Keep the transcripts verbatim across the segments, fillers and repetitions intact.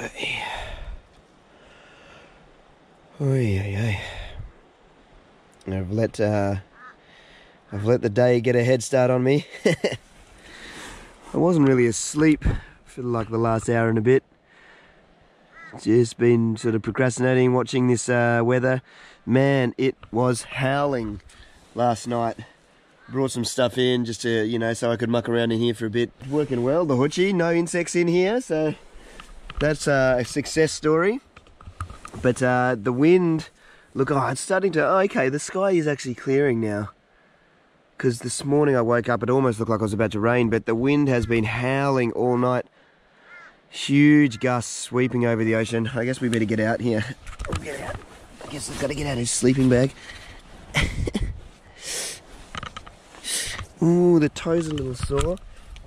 ay. Oy, ay, ay. I've let uh, I've let the day get a head start on me. I wasn't really asleep for like the last hour and a bit. Just been sort of procrastinating, watching this uh, weather. Man, it was howling last night. Brought some stuff in just to, you know, so I could muck around in here for a bit. Working well, the hoochie, no insects in here, so that's uh, a success story. But uh, the wind, look, oh, it's starting to, oh, okay, the sky is actually clearing now. Because this morning I woke up, it almost looked like it was about to rain, but the wind has been howling all night. Huge gusts sweeping over the ocean. I guess we better get out here. Oh, get out. I guess I've got to get out of his sleeping bag. Ooh, the toe's a little sore.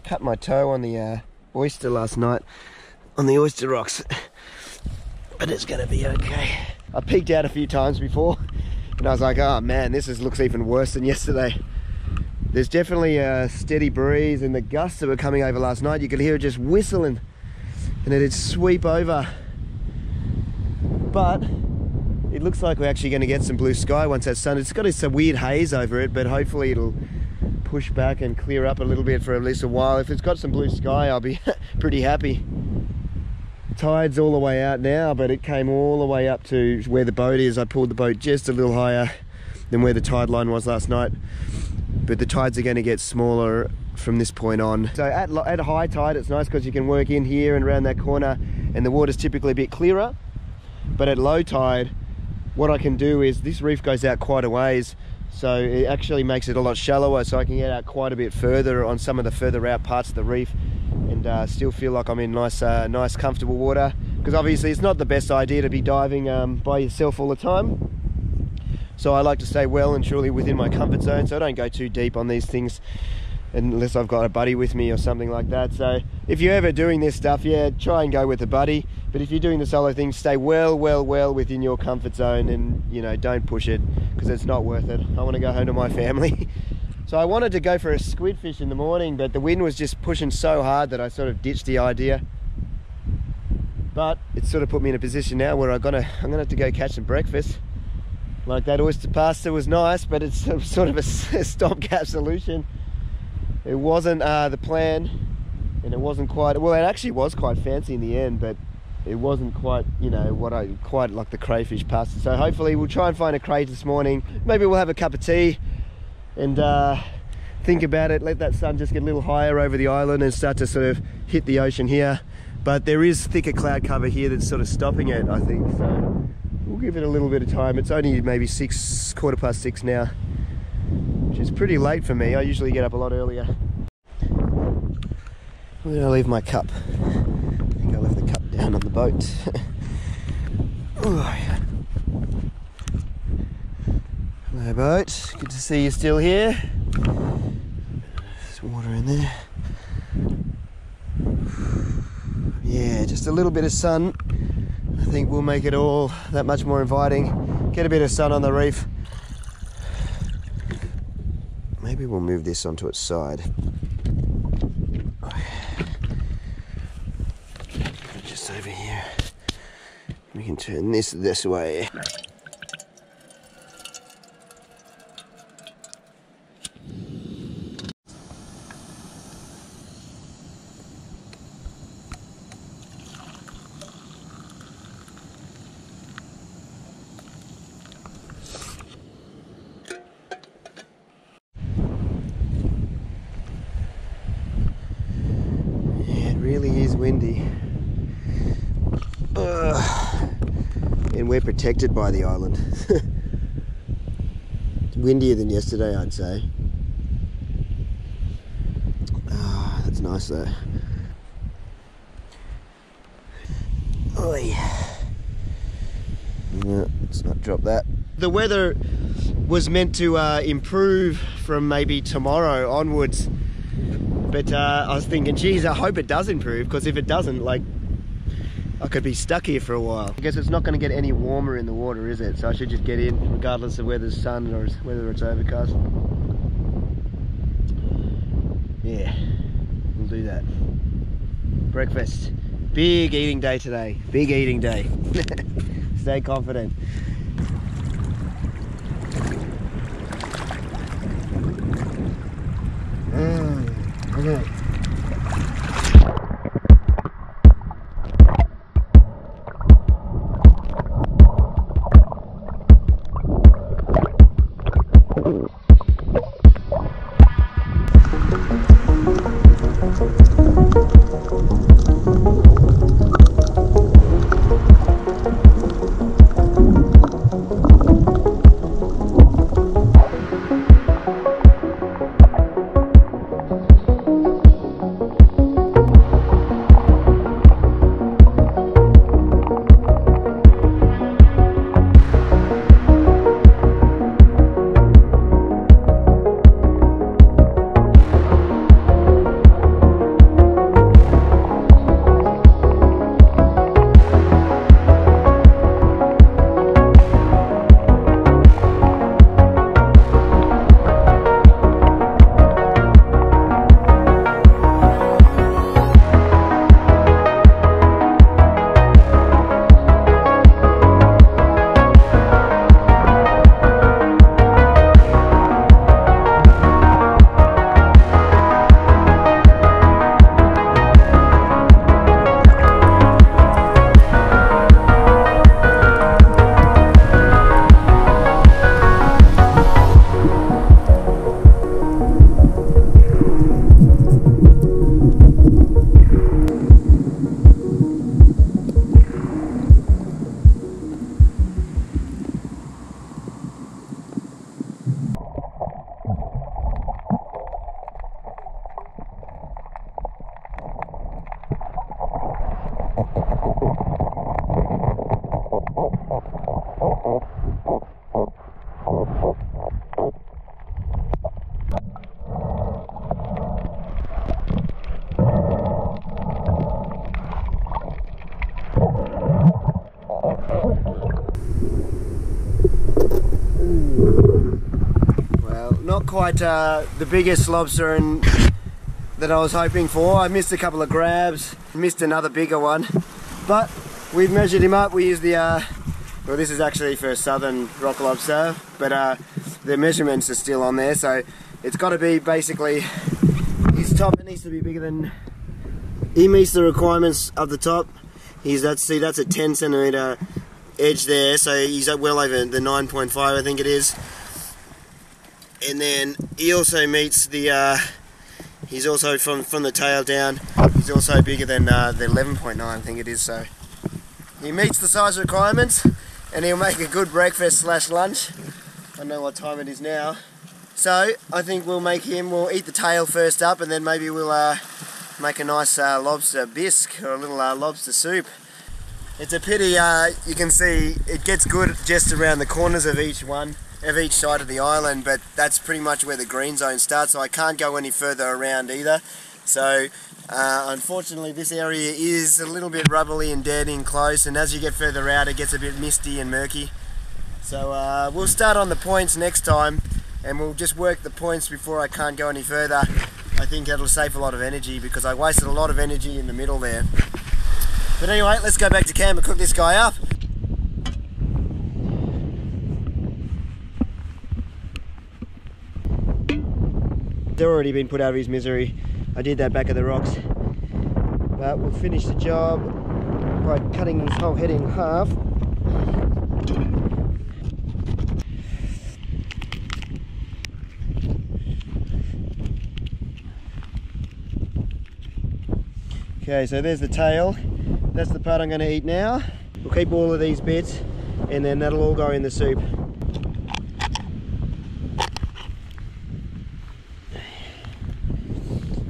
Cut my toe on the uh, oyster last night, on the oyster rocks. But it's gonna be okay. I peeked out a few times before, and I was like, oh man, this is, looks even worse than yesterday. There's definitely a steady breeze, and the gusts that were coming over last night, you could hear it just whistling, and it'd sweep over. But it looks like we're actually gonna get some blue sky once that sun, it's got it's a weird haze over it, but hopefully it'll push back and clear up a little bit for at least a while. If it's got some blue sky, I'll be pretty happy. Tide's all the way out now, but it came all the way up to where the boat is. I pulled the boat just a little higher than where the tide line was last night. But the tides are going to get smaller from this point on. So at, at high tide, it's nice because you can work in here and around that corner, and the water's typically a bit clearer. But at low tide, what I can do is, this reef goes out quite a ways, so it actually makes it a lot shallower, so I can get out quite a bit further on some of the further out parts of the reef, and uh, still feel like I'm in nice, uh, nice comfortable water. Because obviously it's not the best idea to be diving um, by yourself all the time. So I like to stay well and truly within my comfort zone, so I don't go too deep on these things unless I've got a buddy with me or something like that. So if you're ever doing this stuff, yeah, try and go with a buddy. But if you're doing the solo thing, stay well, well, well within your comfort zone, and, you know, don't push it, because it's not worth it. I want to go home to my family. So I wanted to go for a squid fish in the morning, but the wind was just pushing so hard that I sort of ditched the idea. But it sort of put me in a position now where I'm gonna, I'm gonna have to go catch some breakfast. Like, that oyster pasta was nice, but it's sort of a stopgap solution. It wasn't uh, the plan, and it wasn't quite, well, it actually was quite fancy in the end, but it wasn't quite, you know, what I quite like the crayfish pasta. So hopefully we'll try and find a cray this morning. Maybe we'll have a cup of tea and uh, think about it. Let that sun just get a little higher over the island and start to sort of hit the ocean here. But there is thicker cloud cover here that's sort of stopping it, I think. So we'll give it a little bit of time. It's only maybe six, quarter past six now, which is pretty late for me. I usually get up a lot earlier. Where did I leave my cup? I think I left the cup down on the boat. Oh, yeah. Hello boat, good to see you still here. There's water in there. Yeah, just a little bit of sun, I think, will make it all that much more inviting. Get a bit of sun on the reef. Maybe we'll move this onto its side. Just over here. We can turn this this way. Windy, Ugh. And we're protected by the island. It's windier than yesterday, I'd say. Oh, that's nice though. Oi. No, let's not drop that. The weather was meant to uh, improve from maybe tomorrow onwards. But uh, I was thinking, geez, I hope it does improve, because if it doesn't, like, I could be stuck here for a while. I guess it's not going to get any warmer in the water, is it? So I should just get in, regardless of whether it's sun or whether it's overcast. Yeah, we'll do that. Breakfast. Big eating day today. Big eating day. Stay confident. Mm, okay. Quite uh, the biggest lobster in, that I was hoping for. I missed a couple of grabs, missed another bigger one, but we've measured him up. We used the, uh, well, this is actually for southern rock lobster, but uh, the measurements are still on there, so it's got to be basically his top. It needs to be bigger than, he meets the requirements of the top. He's that's see that's a ten centimeter edge there, so he's well over the nine point five, I think it is. And then he also meets the, uh, he's also from, from the tail down, he's also bigger than uh, the eleven point nine I think it is, so. He meets the size requirements and he'll make a good breakfast slash lunch. I don't know what time it is now. So I think we'll make him, we'll eat the tail first up and then maybe we'll uh, make a nice uh, lobster bisque or a little uh, lobster soup. It's a pity, uh, you can see it gets good just around the corners of each one. of each side of the island, but that's pretty much where the green zone starts, so I can't go any further around either. So uh, unfortunately this area is a little bit rubbly and dead in close, and as you get further out it gets a bit misty and murky. So uh, we'll start on the points next time and we'll just work the points before I can't go any further. I think that'll save a lot of energy because I wasted a lot of energy in the middle there. But anyway, let's go back to camp and cook this guy up. They've already been put out of his misery. I did that back of the rocks. But we'll finish the job by cutting his whole head in half. Okay, so there's the tail. That's the part I'm going to eat now. We'll keep all of these bits and then that'll all go in the soup.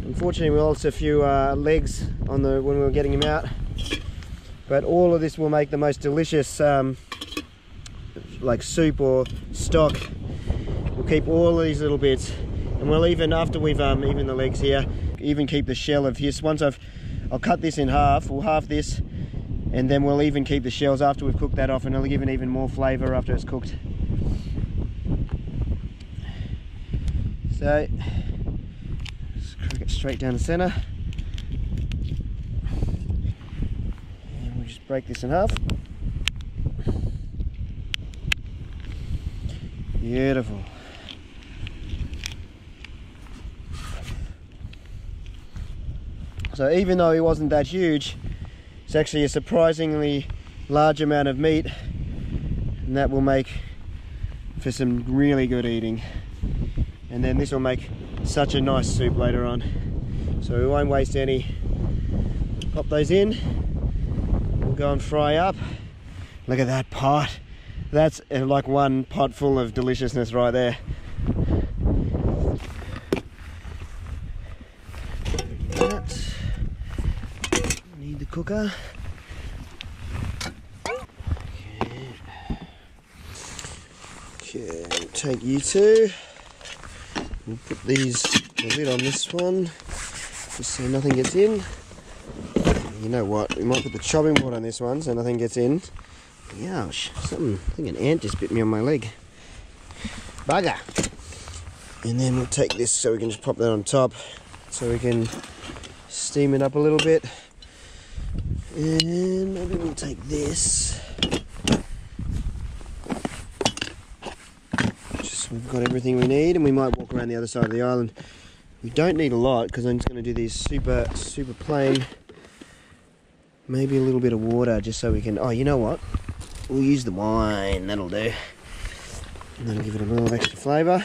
Unfortunately, we lost a few uh, legs on the when we were getting him out, but all of this will make the most delicious um, like soup or stock. We'll keep all of these little bits, and we'll even after we've um, even the legs here, even keep the shell of his. Once I've I'll cut this in half, we'll half this, and then we'll even keep the shells after we've cooked that off, and it'll give it even more flavour after it's cooked. So. Straight down the center. just break this in half. Beautiful. So even though he wasn't that huge, it's actually a surprisingly large amount of meat, and that will make for some really good eating. And then this will make such a nice soup later on, so we won't waste any. Pop those in, we'll go and fry up. Look at that pot. That's like one pot full of deliciousness right there. That. Need the cooker. Okay, okay we'll take you two. We'll put these, the lid on this one, just so nothing gets in. You know what, we might put the chopping board on this one so nothing gets in. Ouch, something, I think an ant just bit me on my leg. Bugger! And then we'll take this so we can just pop that on top, so we can steam it up a little bit. And maybe we'll take this. We've got everything we need, and we might walk around the other side of the island. We don't need a lot because I'm just going to do these super, super plain. Maybe a little bit of water just so we can... Oh, you know what? We'll use the wine. That'll do. And that'll give it a little extra flavour.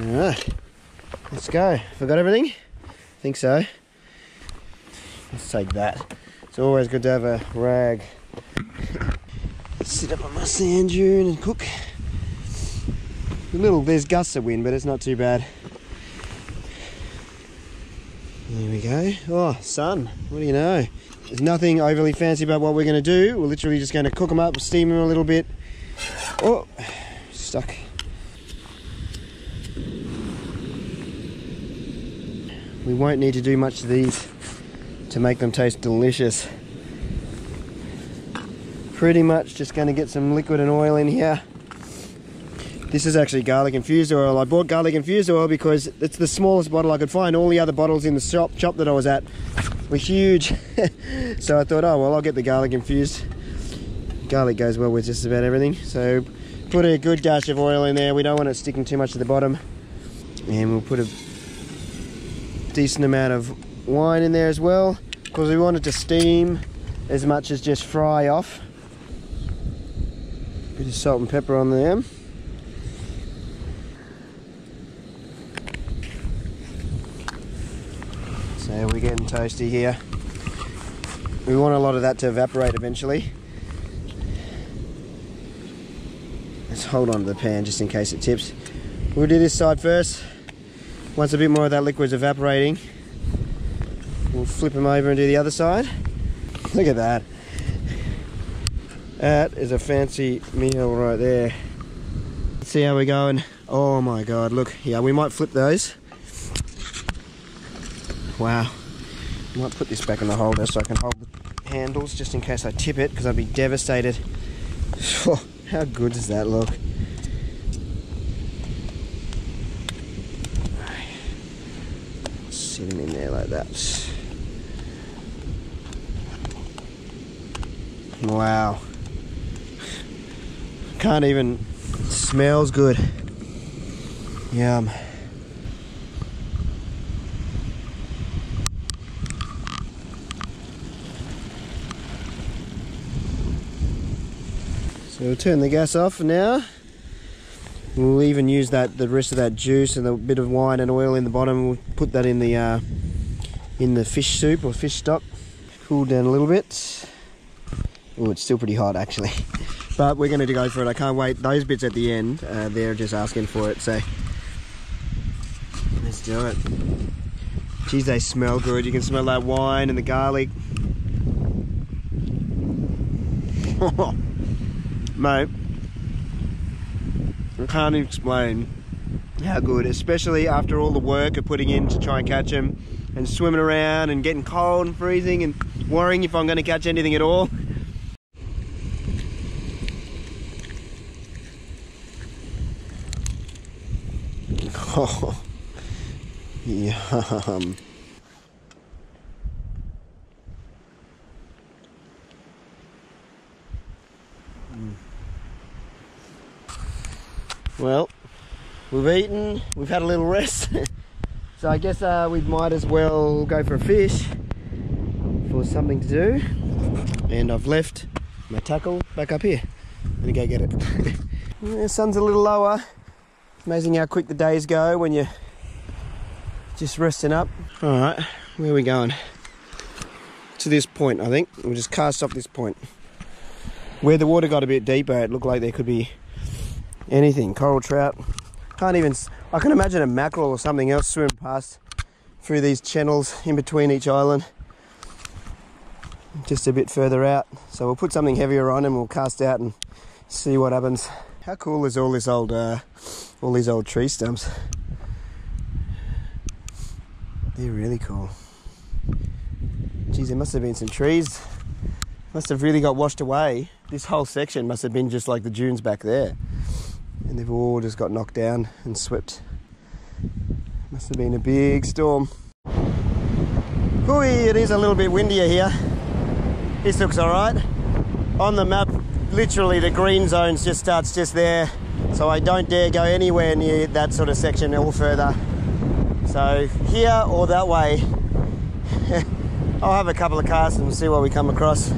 Alright. Let's go. Forgot everything? I think so. Let's take that. It's always good to have a rag. Sit up on my sand dune and cook. A little, there's gusts of wind, but it's not too bad. There we go. Oh, sun. What do you know? There's nothing overly fancy about what we're going to do. We're literally just going to cook them up, steam them a little bit. Oh, stuck. We won't need to do much to these to make them taste delicious. Pretty much just going to get some liquid and oil in here. This is actually garlic infused oil. I bought garlic infused oil because it's the smallest bottle I could find. All the other bottles in the shop shop that I was at were huge. So I thought, oh well, I'll get the garlic infused. Garlic goes well with just about everything. So put a good dash of oil in there. We don't want it sticking too much to the bottom. And we'll put a decent amount of wine in there as well, because we want it to steam as much as just fry off. Bit of salt and pepper on them. So we're getting toasty here. We want a lot of that to evaporate eventually. Let's hold on to the pan just in case it tips. We'll do this side first. Once a bit more of that liquid's evaporating, we'll flip them over and do the other side. Look at that. That is a fancy meal right there. Let's see how we're going. Oh my god, look. Yeah, we might flip those. Wow. I might put this back in the holder so I can hold the handles just in case I tip it, because I'd be devastated. Oh, how good does that look? Sitting in there like that. Wow. Can't even, smells good. Yum. So we'll turn the gas off for now. We'll even use that, the rest of that juice and the bit of wine and oil in the bottom. We'll put that in the uh, in the fish soup or fish stock. Cool down a little bit. Oh, it's still pretty hot actually. But we're going to go for it. I can't wait. Those bits at the end, uh, they're just asking for it. So let's do it. Geez, they smell good. You can smell that wine and the garlic. Mate, I can't explain how good, especially after all the work of putting in to try and catch them, and swimming around and getting cold and freezing and worrying if I'm going to catch anything at all. Oh, yum. Well, we've eaten, we've had a little rest. So I guess uh, we might as well go for a fish for something to do. And I've left my tackle back up here. I'm gonna go get it. The sun's a little lower. It's amazing how quick the days go when you're just resting up. All right, where are we going? To this point, I think. We'll just cast off this point. Where the water got a bit deeper, it looked like there could be anything. Coral trout. Can't even, I can imagine a mackerel or something else swim past through these channels in between each island. Just a bit further out. So we'll put something heavier on and we'll cast out and see what happens. How cool is all this old, uh, all these old tree stumps? They're really cool. Geez, there must have been some trees. Must have really got washed away. This whole section must have been just like the dunes back there. And they've all just got knocked down and swept. Must have been a big storm. Ooh, it is a little bit windier here. This looks all right. On the map, literally the green zone just starts just there. So I don't dare go anywhere near that sort of section or further. So here or that way. I'll have a couple of casts and see what we come across.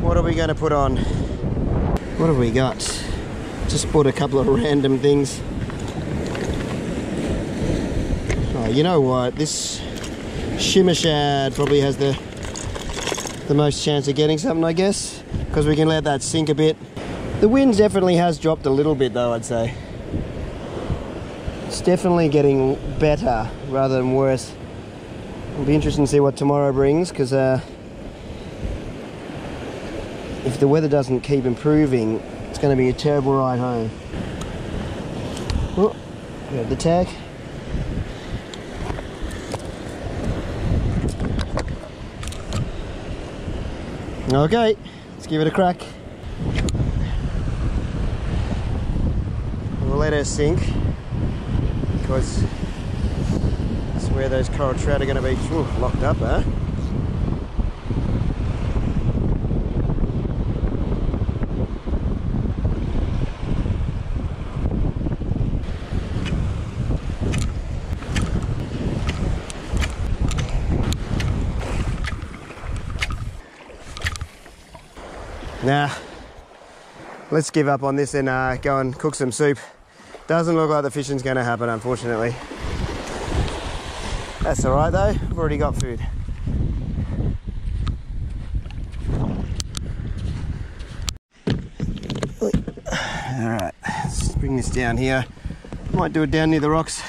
What are we going to put on? What have we got? Just bought a couple of random things. Oh, you know what? This shimmer shad probably has the the most chance of getting something, I guess, because we can let that sink a bit. The wind definitely has dropped a little bit, though, I'd say. It's definitely getting better rather than worse. It'll be interesting to see what tomorrow brings, because uh, if the weather doesn't keep improving, it's going to be a terrible ride home. Oh, grab the tag. Okay, let's give it a crack. We'll let her sink, because that's where those coral trout are going to be. Ooh, locked up, huh? Nah, let's give up on this and uh, go and cook some soup. Doesn't look like the fishing's going to happen, unfortunately. That's all right though, we've already got food. All right, let's bring this down here. Might do it down near the rocks.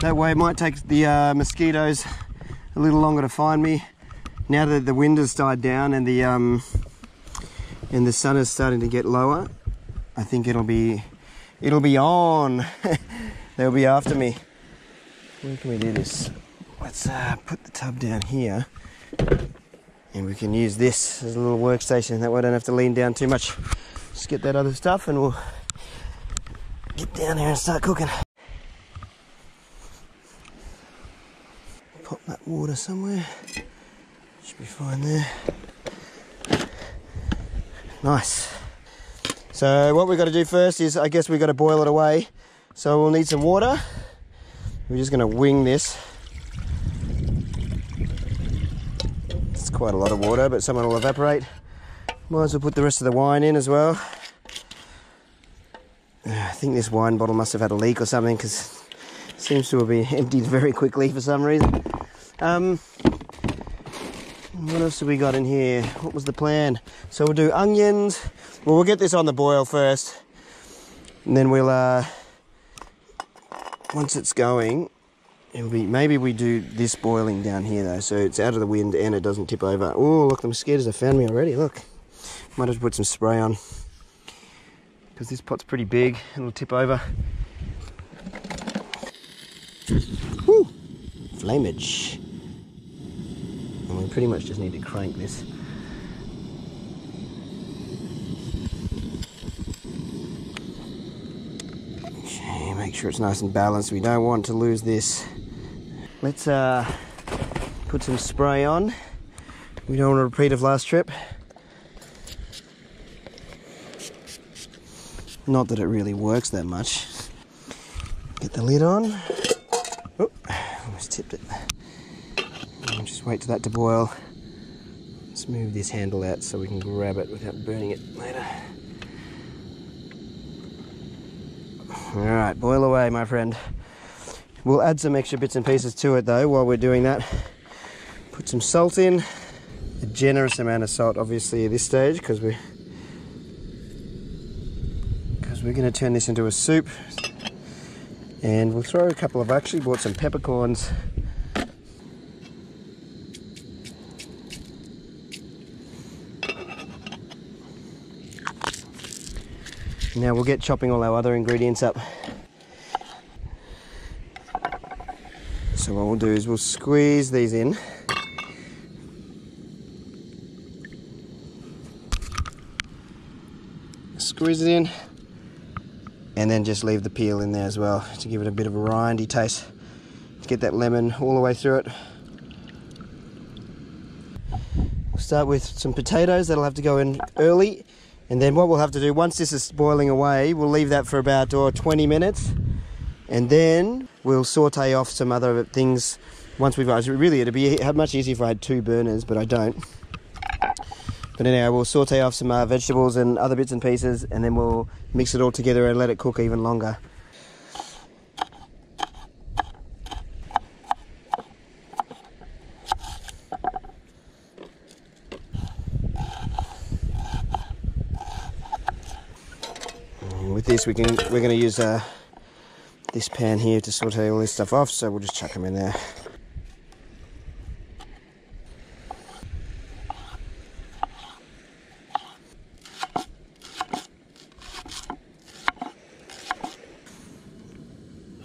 That way it might take the uh, mosquitoes a little longer to find me. Now that the wind has died down and the um, and the sun is starting to get lower, I think it'll be, it'll be on. They'll be after me. Where can we do this? Let's uh, put the tub down here, and we can use this as a little workstation. That way I don't have to lean down too much. Just get that other stuff and we'll get down there and start cooking. Pop that water somewhere. Should be fine there. Nice. So what we've got to do first is, I guess we've got to boil it away. So we'll need some water. We're just going to wing this. It's quite a lot of water, but some will evaporate. Might as well put the rest of the wine in as well. I think this wine bottle must have had a leak or something, because it seems to have been emptied very quickly for some reason. Um, What else have we got in here? What was the plan? So we'll do onions. Well, we'll get this on the boil first. And then we'll, uh, once it's going, it'll be, maybe we do this boiling down here though, so it's out of the wind and it doesn't tip over. Oh, look, the mosquitoes have found me already, look. Might have to put some spray on, because this pot's pretty big, it'll tip over. Woo! Flamage. And we pretty much just need to crank this. Okay, make sure it's nice and balanced. We don't want to lose this. Let's uh, put some spray on. We don't want to repeat of last trip. Not that it really works that much. Get the lid on. Oh, almost tipped it. And just wait for that to boil. Let's move this handle out so we can grab it without burning it later. Alright, boil away, my friend. We'll add some extra bits and pieces to it though while we're doing that. Put some salt in. A generous amount of salt obviously at this stage because we're We're going to turn this into a soup, and we'll throw a couple of, actually bought some peppercorns. Now we'll get chopping all our other ingredients up. So what we'll do is we'll squeeze these in. Squeeze it in. And then just leave the peel in there as well to give it a bit of a rindy taste, to get that lemon all the way through it. We'll start with some potatoes. That'll have to go in early. And then what we'll have to do, once this is boiling away, we'll leave that for about oh, twenty minutes. And then we'll saute off some other things once we've... Really, it'd be much easier if I had two burners, but I don't. But anyway, we'll saute off some uh, vegetables and other bits and pieces, and then we'll mix it all together and let it cook even longer. And with this, we can, we're going to use uh, this pan here to saute all this stuff off, so we'll just chuck them in there.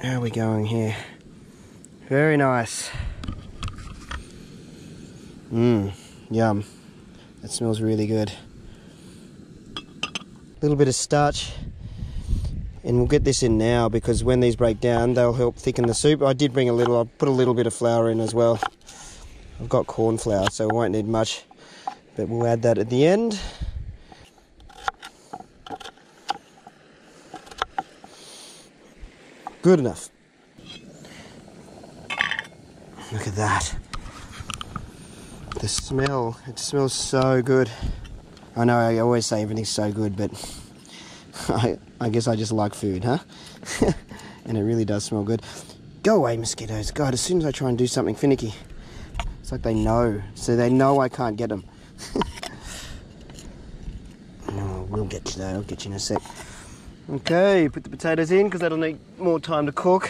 How are we going here? Very nice. Mmm, yum. That smells really good. A little bit of starch. And we'll get this in now because when these break down, they'll help thicken the soup. I did bring a little, I put a little bit of flour in as well. I've got corn flour, so we won't need much. But we'll add that at the end. Good enough. Look at that. The smell, it smells so good. I know I always say everything's so good, but I, I guess I just like food, huh? And it really does smell good. Go away, mosquitoes. God, as soon as I try and do something finicky, it's like they know. So they know I can't get them. No, we'll get to that. I'll get you in a sec. Okay, put the potatoes in because that'll need more time to cook,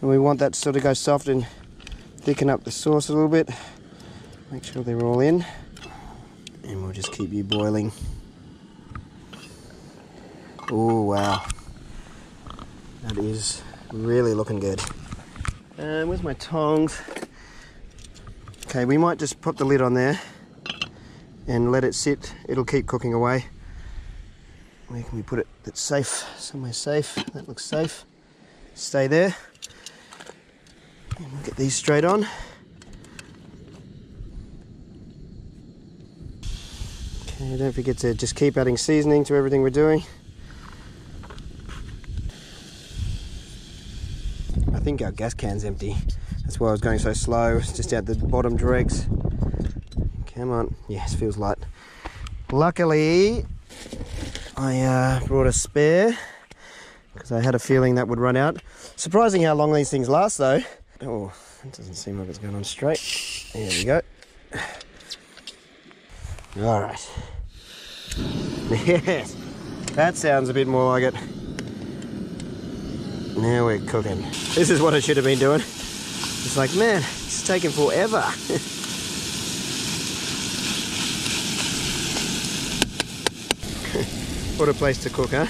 and we want that to sort of go soft and thicken up the sauce a little bit. Make sure they're all in, and we'll just keep you boiling. Oh wow, that is really looking good. And where's my tongs? Okay, we might just pop the lid on there and let it sit. It'll keep cooking away. Where can we put it that's safe? Somewhere safe. That looks safe. Stay there. And we'll get these straight on. Okay, don't forget to just keep adding seasoning to everything we're doing. I think our gas can's empty. That's why I was going so slow. It's just out the bottom dregs. Come on. Yes, feels light. Luckily, I uh, brought a spare because I had a feeling that would run out. Surprising how long these things last though. Oh, it doesn't seem like it's going on straight. There we go. All right. Yes, that sounds a bit more like it. Now we're cooking. This is what I should have been doing. It's like, man, it's taking forever. What a place to cook, huh?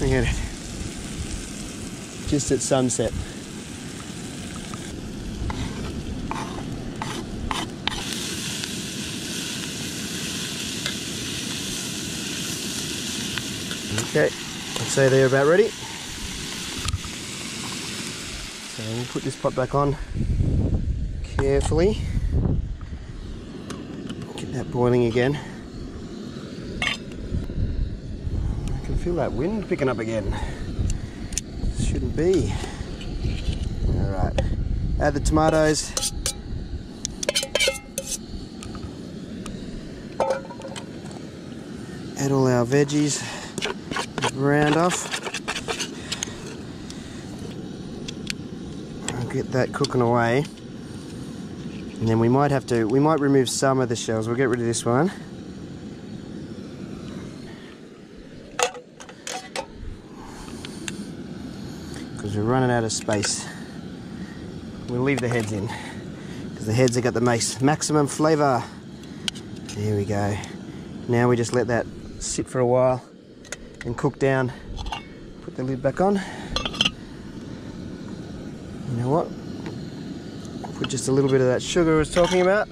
Look at it. Just at sunset. Okay, I'd say they're about ready. So we'll put this pot back on carefully. Get that boiling again. feel that wind picking up again. Shouldn't be. Alright, add the tomatoes. Add all our veggies, round off. I'll get that cooking away. And then we might have to, we might remove some of the shells. We'll get rid of this one. Because we're running out of space. We'll leave the heads in. Because the heads have got the max, maximum flavour. There we go. Now we just let that sit for a while and cook down. Put the lid back on. You know what? Put just a little bit of that sugar I was talking about.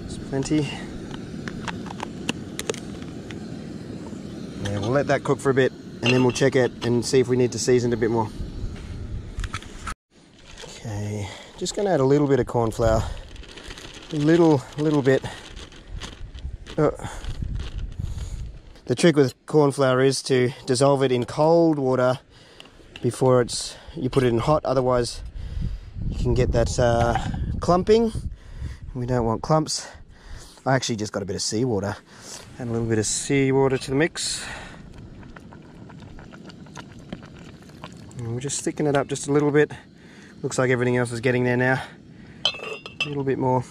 There's plenty. Yeah, we'll let that cook for a bit and then we'll check it and see if we need to season it a bit more. Okay, just gonna add a little bit of corn flour. A little, little bit. Oh. The trick with corn flour is to dissolve it in cold water before it's you put it in hot, otherwise you can get that uh, clumping. We don't want clumps. I actually just got a bit of seawater. Add a little bit of seawater to the mix. And we're just thickening it up just a little bit. Looks like everything else is getting there now. A little bit more.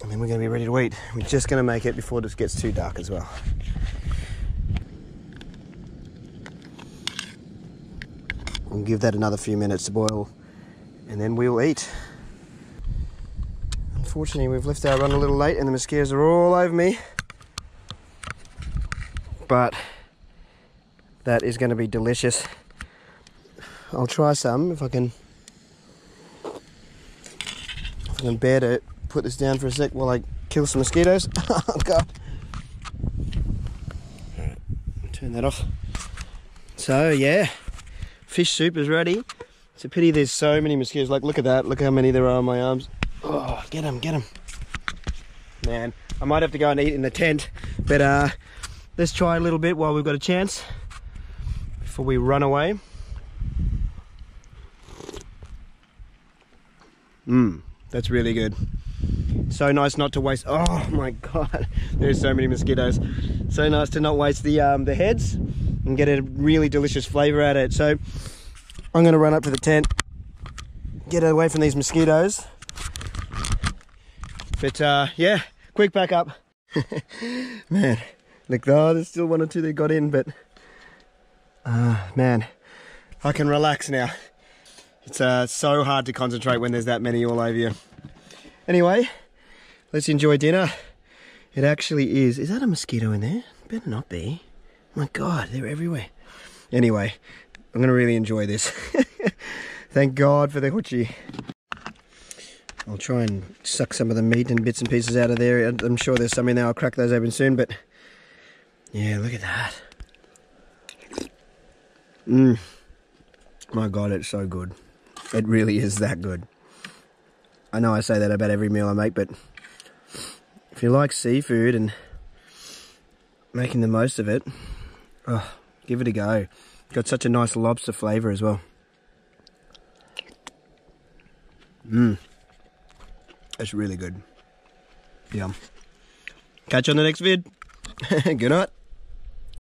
And then we're gonna be ready to eat. We're just gonna make it before this gets too dark as well. We'll give that another few minutes to boil and then we'll eat. Unfortunately, we've left our run a little late and the mosquitoes are all over me. But that is going to be delicious. I'll try some if I can, if I can bear to put this down for a sec while I kill some mosquitoes. Oh God. All right, turn that off. So yeah. Fish soup is ready. It's a pity there's so many mosquitoes. Like, look at that. Look how many there are on my arms. Oh, get them, get them. Man, I might have to go and eat in the tent, but uh, let's try a little bit while we've got a chance before we run away. Mmm, that's really good. So nice not to waste. Oh my God, there's so many mosquitoes. So nice to not waste the um, the heads. And get a really delicious flavour out of it. So I'm going to run up to the tent, get away from these mosquitoes. But uh, yeah, quick back up. Man, look, oh, there's still one or two that got in, but uh, man, I can relax now. It's uh, so hard to concentrate when there's that many all over you. Anyway, let's enjoy dinner. It actually is. Is that a mosquito in there? Better not be. My God, they're everywhere. Anyway, I'm gonna really enjoy this. Thank God for the hoochie. I'll try and suck some of the meat and bits and pieces out of there. I'm sure there's some in there. I'll crack those open soon, but yeah, look at that. Mmm. My God, it's so good. It really is that good. I know I say that about every meal I make, but if you like seafood and making the most of it, oh, give it a go. Got such a nice lobster flavour as well. Mmm. That's really good. Yum. Catch you on the next vid. Good night.